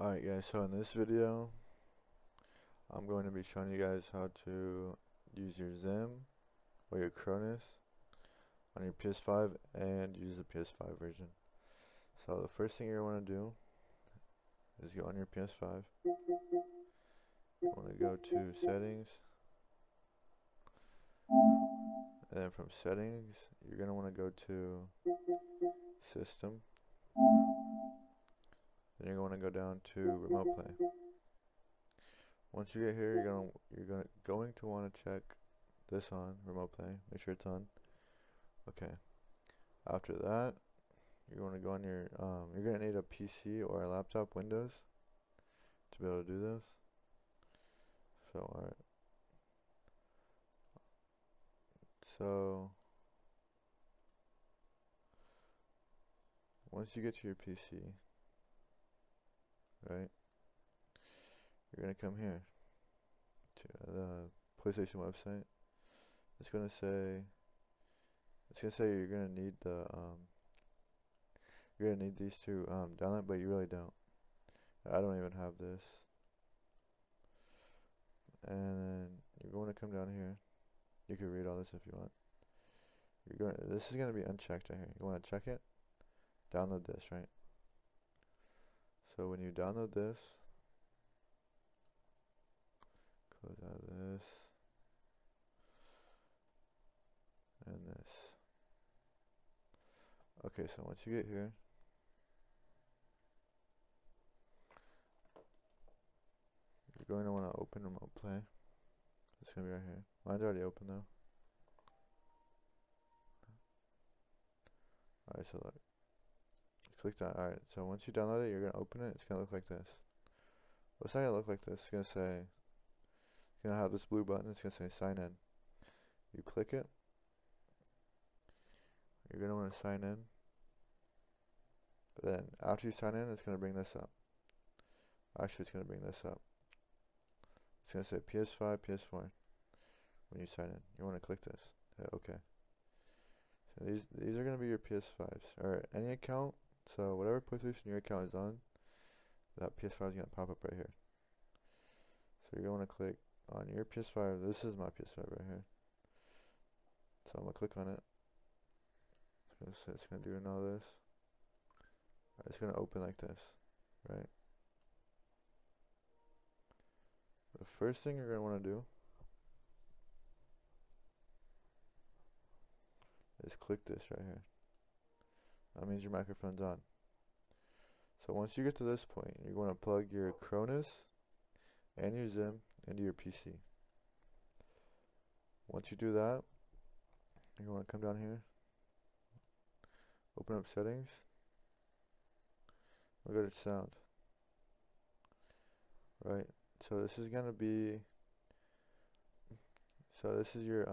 Alright guys, so in this video I'm going to be showing you guys how to use your Zen or your Cronus on your PS5 and use the PS5 version. So the first thing you're going to do is go on your PS5. You want to go to settings, and then from settings you're going to want to go to system. Then you're going to go down to Remote Play. Once you get here, you're going to want to check this on Remote Play. Make sure it's on. Okay. After that, you want to go on your. You're going to need a PC or a laptop, Windows, to be able to do this. So alright. So once you get to your PC. Right, you're gonna come here to the PlayStation website. It's gonna say you're gonna need these two download, but you really don't. I don't even have this. And then you're going to come down here. You can read all this if you want. This is gonna be unchecked right here. You want to check it. Download this, right? So when you download this, close out of this, and this. Okay, so once you get here, you're going to want to open Remote Play. It's going to be right here. Mine's already open though. Alright, so look. Click that. Alright, so once you download it, you're going to open it. It's going to look like this. Well, it's not going to look like this. It's going to say, it's going to have this blue button. It's going to say sign in. You click it. You're going to want to sign in. But then after you sign in, it's going to bring this up. Actually, it's going to bring this up. It's going to say PS5, PS4. When you sign in, you want to click this. Yeah, okay. So these are going to be your PS5s or any account. So whatever PlayStation your account is on, that PS5 is going to pop up right here. So you're going to click on your PS5. This is my PS5 right here. So I'm going to click on it. It's going to do all this. It's going to open like this, right? The first thing you're going to want to do is click this right here. That means your microphone's on. So once you get to this point, you're going to plug your Cronus and your Zen into your PC. Once you do that, you're going to come down here, open up settings, we'll go to sound. Right, so this is going to be, so this is your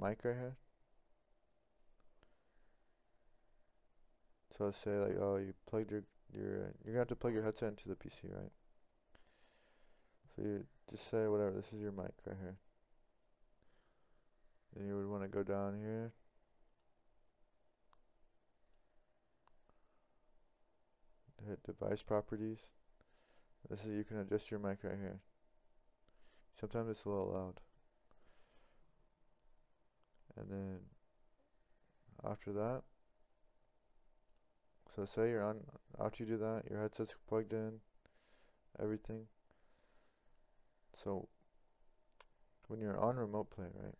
mic right here. So let's say like, oh, you plugged you're gonna have to plug your headset into the PC, right? So you just say whatever, this is your mic right here. Then you would want to go down here. Hit device properties. This is, you can adjust your mic right here. Sometimes it's a little loud. And then after that. So say you're on, after you do that, your headset's plugged in, everything. So when you're on Remote Play, right,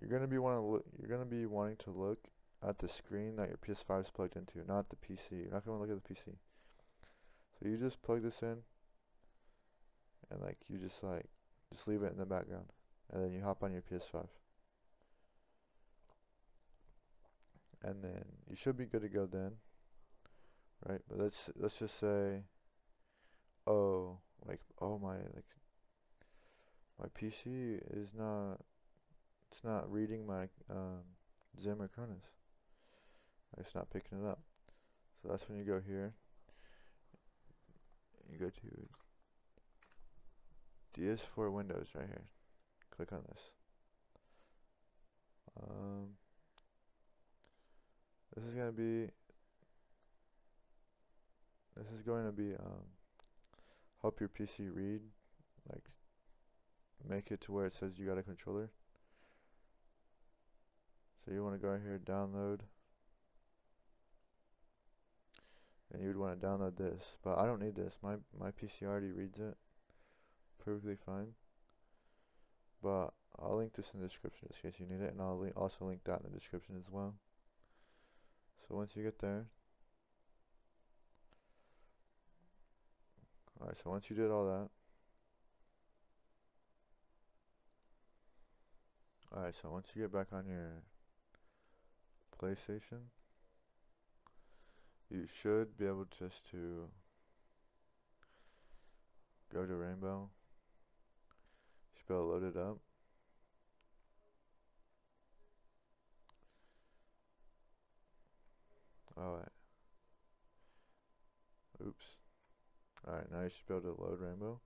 you're gonna be wanting to look at the screen that your PS5 is plugged into, not the PC. You're not gonna look at the PC. So you just plug this in, and you just leave it in the background, and then you hop on your PS5. And then you should be good to go then, right? But let's just say, oh, my PC is not, it's not reading my Zen or Cronus. It's not picking it up. So that's when you go here. You go to DS4 Windows right here. Click on this. This is going to be help your PC read, like make it to where it says you got a controller. So you want to go here, download, and you would want to download this, but I don't need this. My PC already reads it perfectly fine, but I'll link this in the description in case you need it, and I'll also link that in the description as well. So once you get there, alright, so once you did all that, alright, so once you get back on your PlayStation, you should be able just to go to Rainbow. You should be able to load it up. Alright. Oops. Alright, now you should be able to load Rainbow.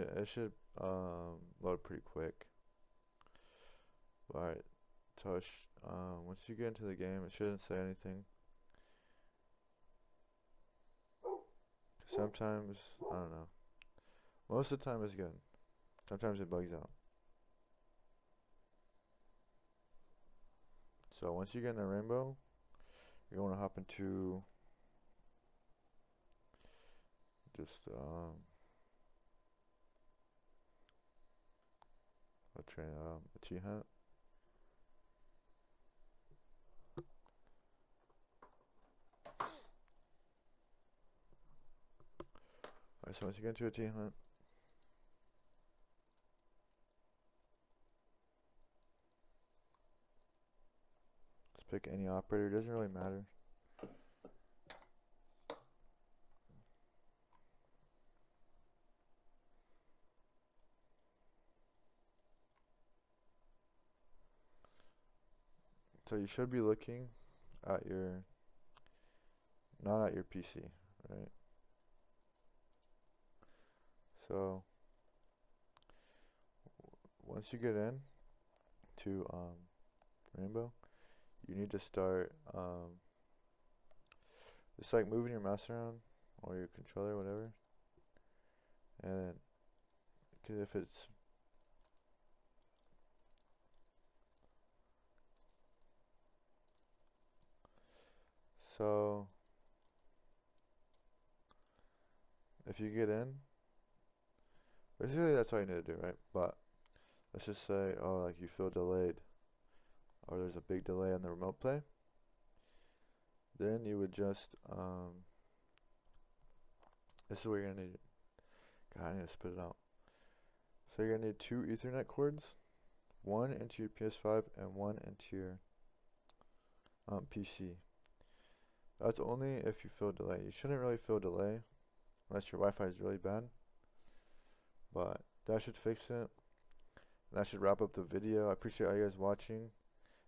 It should load pretty quick. Alright, so once you get into the game, it shouldn't say anything. Sometimes, I don't know. Most of the time it's good. Sometimes it bugs out. So once you get into Rainbow, you're going to hop into just a T hat. Alright, so once you get into a tea hunt, just pick any operator, it doesn't really matter. So you should be looking at your, not at your PC, right? So once you get in to Rainbow, you need to start just like moving your mouse around or your controller, whatever. And because if it's so, if you get in. Basically, that's all you need to do, right? But let's just say, oh, like you feel delayed, or there's a big delay on the remote play. Then you would just, this is what you're gonna need. God, I need to spit it out. So you're gonna need 2 Ethernet cords, one into your PS5 and one into your PC. That's only if you feel delay. You shouldn't really feel delay unless your Wi-Fi is really bad. But that should fix it. That should wrap up the video. I appreciate all you guys watching,